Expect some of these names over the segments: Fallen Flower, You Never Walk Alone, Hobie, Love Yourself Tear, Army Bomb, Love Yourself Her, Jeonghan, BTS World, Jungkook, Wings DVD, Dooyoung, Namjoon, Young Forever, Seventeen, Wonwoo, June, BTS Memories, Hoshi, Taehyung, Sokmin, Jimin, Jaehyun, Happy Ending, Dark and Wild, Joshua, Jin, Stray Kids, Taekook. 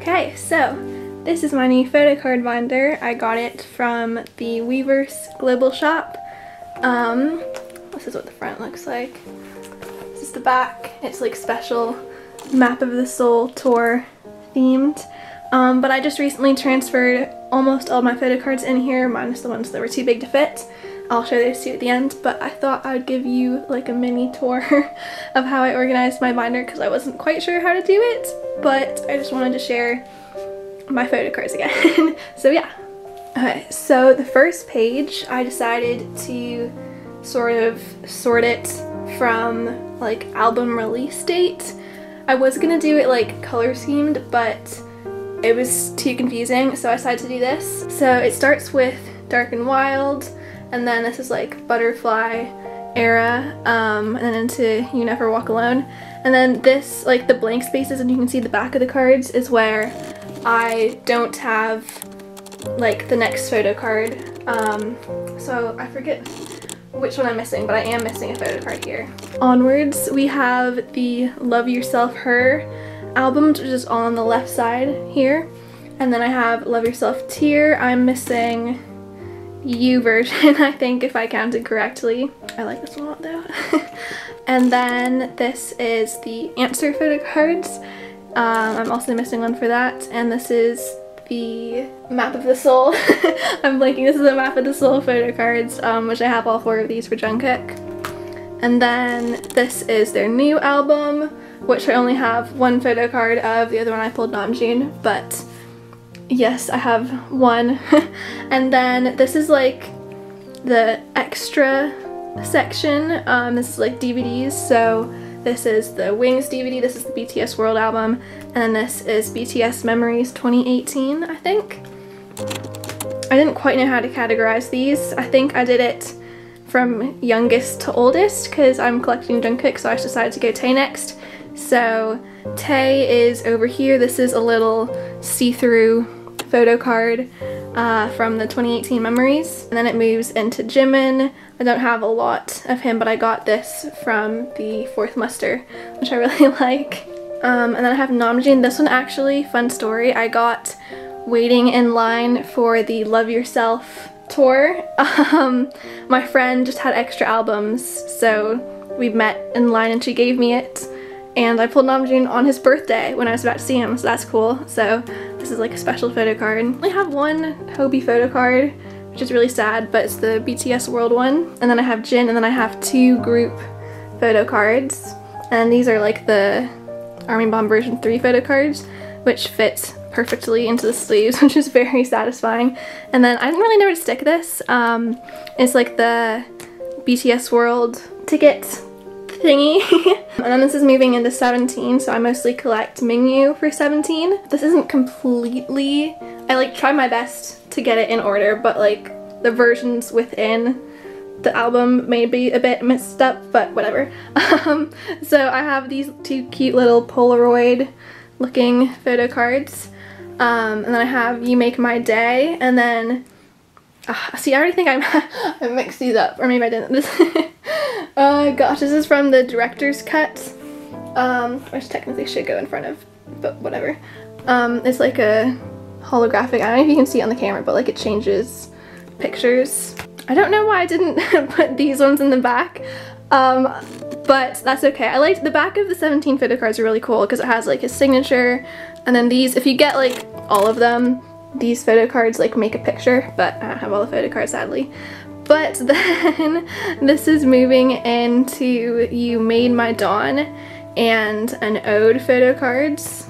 Okay, so this is my new photo card binder. I got it from the Weverse Global Shop. This is what the front looks like. This is the back. It's like special Map of the Soul tour themed. But I just recently transferred almost all my photo cards in here, minus the ones that were too big to fit. I'll show those two at the end, but I thought I'd give you like a mini tour of how I organized my binder because I wasn't quite sure how to do it, but I just wanted to share my photo cards again. So yeah. Okay, so the first page I decided to sort of sort it from like album release date. I was gonna do it like color schemed, but it was too confusing, so I decided to do this. So it starts with Dark and Wild, and then this is like Butterfly Era, and then into You Never Walk Alone. And then this, like the blank spaces, and you can see the back of the cards, is where I don't have like the next photo card. So I forget which one I'm missing, but I am missing a photo card here. Onwards, we have the Love Yourself Her album, which is on the left side here. And then I have Love Yourself Tear. I'm missing U version, I think, if I counted correctly. I like this one a lot though. And then this is the answer photo cards. I'm also missing one for that. And this is the Map of the Soul. I'm blanking. This is the Map of the Soul photo cards, which I have all four of these for Jungkook. And then this is their new album, which I only have one photo card of. The other one I pulled Namjoon, but yes, I have one. And then this is like the extra section. This is like DVDs, so this is the Wings DVD, this is the BTS World album, and this is BTS Memories 2018, I think. I didn't quite know how to categorize these. I think I did it from youngest to oldest because I'm collecting Jungkook, so I decided to go Tae next. So Tae is over here. This is a little see-through photo card from the 2018 Memories. And then it moves into Jimin. I don't have a lot of him, but I got this from the fourth muster, which I really like. And then I have Namjoon. This one actually, fun story, I got waiting in line for the Love Yourself tour. My friend just had extra albums, so we met in line and she gave me it. And I pulled Namjoon on his birthday when I was about to see him, so that's cool. So this is like a special photo card. I only have one Hobie photo card, which is really sad, but it's the BTS World one. And then I have Jin, and then I have two group photo cards. And these are like the Army Bomb version 3 photo cards, which fit perfectly into the sleeves, which is very satisfying. And then I didn't really know where to stick this. It's like the BTS World ticket thingy. And then this is moving into 17, so I mostly collect Mingyu for 17. This isn't completely, I like try my best to get it in order, but like the versions within the album may be a bit messed up, but whatever. So I have these two cute little Polaroid looking photo cards, and then I have You Make My Day, and then see, I already think I mixed these up, or maybe I didn't. Gosh, this is from the Director's Cut, which technically should go in front of, but whatever. It's like a holographic, I don't know if you can see it on the camera, but like it changes pictures. I don't know why I didn't put these ones in the back, but that's okay. I liked the back of the 17 photo cards are really cool because it has like his signature, and then these, if you get like all of them, these photo cards like make a picture, but I don't have all the photo cards sadly. But then this is moving into You Made My Dawn and an Ode photo cards.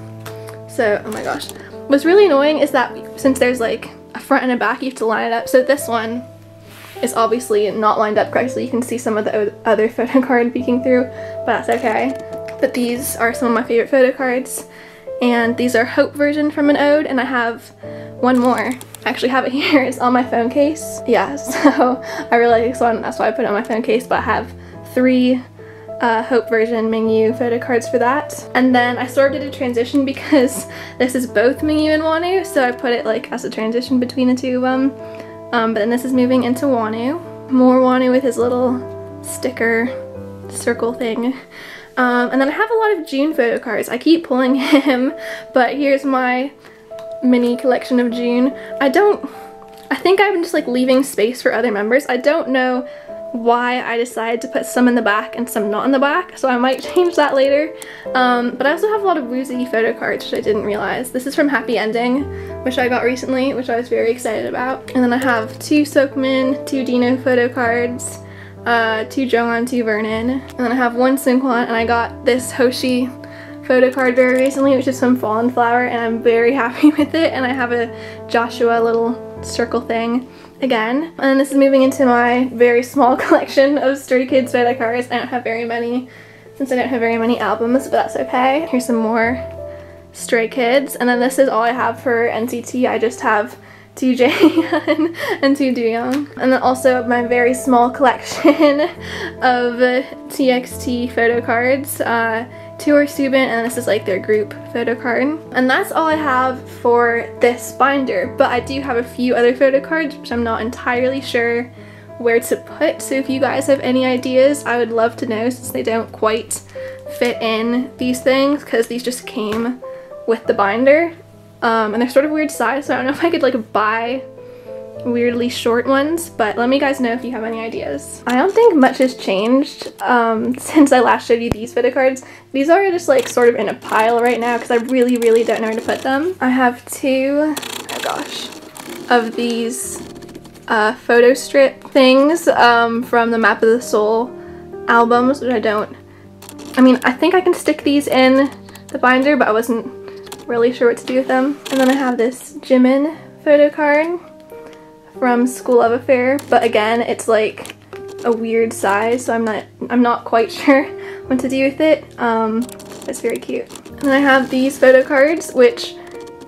So, oh my gosh. What's really annoying is that since there's like a front and a back, you have to line it up. So this one is obviously not lined up correctly. You can see some of the other photo card peeking through, but that's okay. But these are some of my favorite photo cards. And these are Hope version from an Ode, and I have one more. I actually have it here, it's on my phone case. Yeah, so I really like this one, that's why I put it on my phone case, but I have 3 Hope version Mingyu photo cards for that. And then I sort of did a transition because this is both Mingyu and Wonwoo, so I put it like as a transition between the two of them. But then this is moving into Wonwoo. More Wonwoo with his little sticker circle thing. And then I have a lot of June photo cards. I keep pulling him, but here's my mini collection of June. I think I'm just like leaving space for other members. I don't know why I decided to put some in the back and some not in the back, so I might change that later. But I also have a lot of Woozy photo cards, which I didn't realize. This is from Happy Ending, which I got recently, which I was very excited about. And then I have 2 Sokmin, 2 Dino photo cards, 2 Jeonghan, 2 Vernon. And then I have 1 Seungcheol, and I got this Hoshi photo card very recently, which is from Fallen Flower, and I'm very happy with it. And I have a Joshua little circle thing again. And this is moving into my very small collection of Stray Kids photo cards. I don't have very many since I don't have very many albums, but that's okay. Here's some more Stray Kids. And then this is all I have for NCT. I just have 2 Jaehyun and 2 Dooyoung. And then also my very small collection of TXT photo cards. 2 are Subin, and this is like their group photo card. And that's all I have for this binder, but I do have a few other photo cards which I'm not entirely sure where to put, so if you guys have any ideas, I would love to know, since they don't quite fit in these things because these just came with the binder. And they're sort of weird size, so I don't know if I could like buy weirdly short ones, but let me guys know if you have any ideas. I don't think much has changed since I last showed you these photo cards. These are just like sort of in a pile right now because I really don't know where to put them. I have 2, oh gosh, of these photo strip things from the Map of the Soul albums, which I think I can stick these in the binder, but I wasn't really sure what to do with them. And then I have this Jimin photo card from School Love Affair, but again it's like a weird size, so I'm not quite sure what to do with it. It's very cute. And then I have these photo cards which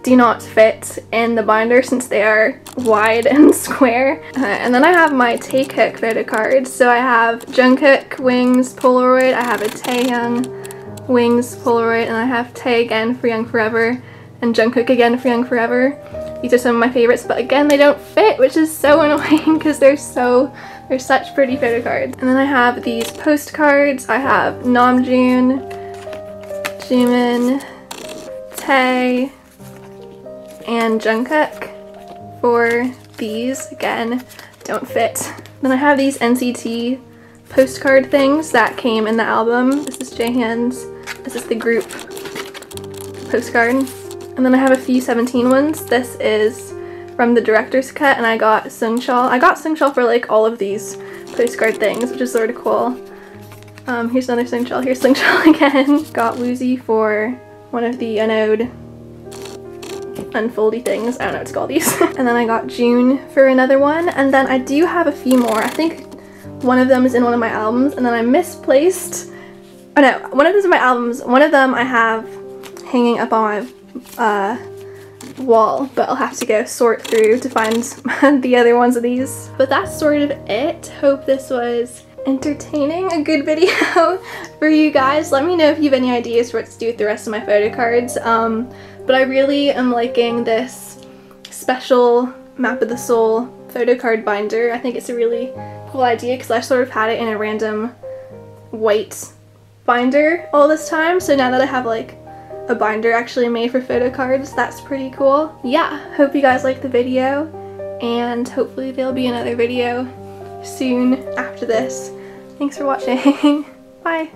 do not fit in the binder since they are wide and square. And then I have my Taekook photo cards. So I have Jungkook, Wings, Polaroid, I have a Taehyung, Wings, Polaroid, and I have Tae again for Young Forever and Jungkook again for Young Forever. These are some of my favorites, but again they don't fit, which is so annoying because they're such pretty photo cards. And then I have these postcards. I have Namjoon, Jimin, Tae, and Jungkook for these. Again, don't fit. Then I have these NCT postcard things that came in the album. This is Jaehyun's. This is the group postcard. And then I have a few 17 ones. This is from the Director's Cut, and I got Seungcheol. I got Seungcheol for like all of these postcard things, which is sort of cool. Here's another Seungcheol. Here's Seungcheol again. Got Woozy for one of the unfoldy things. I don't know what to call these. And then I got June for another one. And then I do have a few more. I think one of them is in one of my albums, and then I misplaced. Oh no, one of those are my albums. One of them I have hanging up on my wall, but I'll have to go sort through to find the other ones of these. But that's sort of it. Hope this was entertaining, a good video for you guys. Let me know if you have any ideas for what to do with the rest of my photo cards. But I really am liking this special Map of the Soul photo card binder. I think it's a really cool idea because I sort of had it in a random white binder all this time, so now that I have like a binder actually made for photo cards, that's pretty cool. Yeah, hope you guys liked the video, and hopefully there'll be another video soon after this. Thanks for watching. Bye.